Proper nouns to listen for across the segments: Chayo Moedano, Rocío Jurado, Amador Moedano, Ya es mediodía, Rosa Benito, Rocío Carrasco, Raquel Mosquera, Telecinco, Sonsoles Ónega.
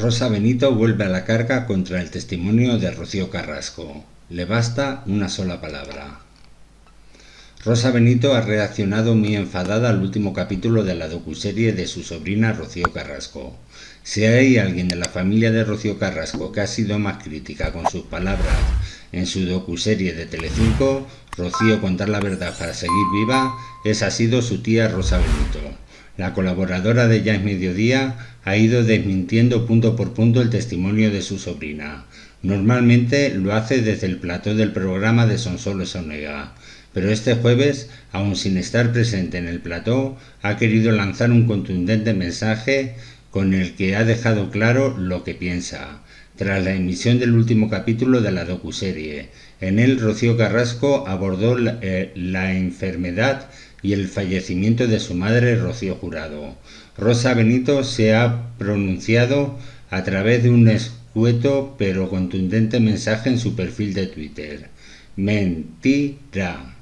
Rosa Benito vuelve a la carga contra el testimonio de Rocío Carrasco. Le basta una sola palabra. Rosa Benito ha reaccionado muy enfadada al último capítulo de la docuserie de su sobrina Rocío Carrasco. Si hay alguien de la familia de Rocío Carrasco que ha sido más crítica con sus palabras en su docuserie de Telecinco, Rocío contar la verdad para seguir viva, esa ha sido su tía Rosa Benito. La colaboradora de Ya es mediodía ha ido desmintiendo punto por punto el testimonio de su sobrina. Normalmente lo hace desde el plató del programa de Sonsoles Ónega, pero este jueves, aun sin estar presente en el plató, ha querido lanzar un contundente mensaje con el que ha dejado claro lo que piensa. Tras la emisión del último capítulo de la docuserie, en él Rocío Carrasco abordó la enfermedad y el fallecimiento de su madre Rocío Jurado. Rosa Benito se ha pronunciado a través de un escueto pero contundente mensaje en su perfil de Twitter. Mentira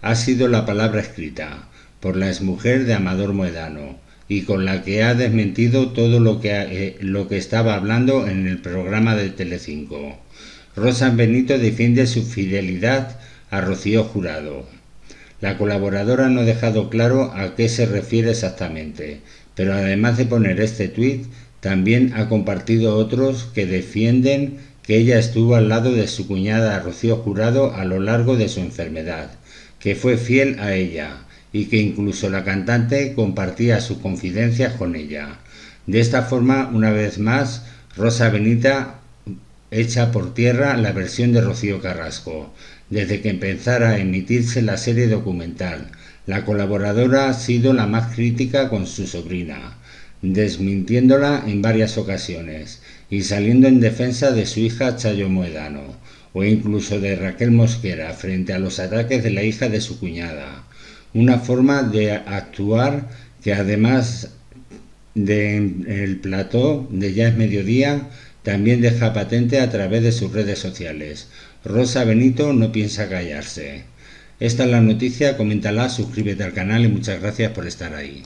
ha sido la palabra escrita por la exmujer de Amador Moedano y con la que ha desmentido todo lo que estaba hablando en el programa de Telecinco. Rosa Benito defiende su fidelidad a Rocío Jurado. La colaboradora no ha dejado claro a qué se refiere exactamente, pero además de poner este tuit, también ha compartido otros que defienden que ella estuvo al lado de su cuñada Rocío Jurado a lo largo de su enfermedad, que fue fiel a ella y que incluso la cantante compartía sus confidencias con ella. De esta forma, una vez más, Rosa Benito echa por tierra la versión de Rocío Carrasco. Desde que empezara a emitirse la serie documental, la colaboradora ha sido la más crítica con su sobrina, desmintiéndola en varias ocasiones y saliendo en defensa de su hija Chayo Moedano o incluso de Raquel Mosquera frente a los ataques de la hija de su cuñada. Una forma de actuar que, además del plató de Ya es mediodía, también deja patente a través de sus redes sociales. Rosa Benito no piensa callarse. Esta es la noticia, coméntala, suscríbete al canal y muchas gracias por estar ahí.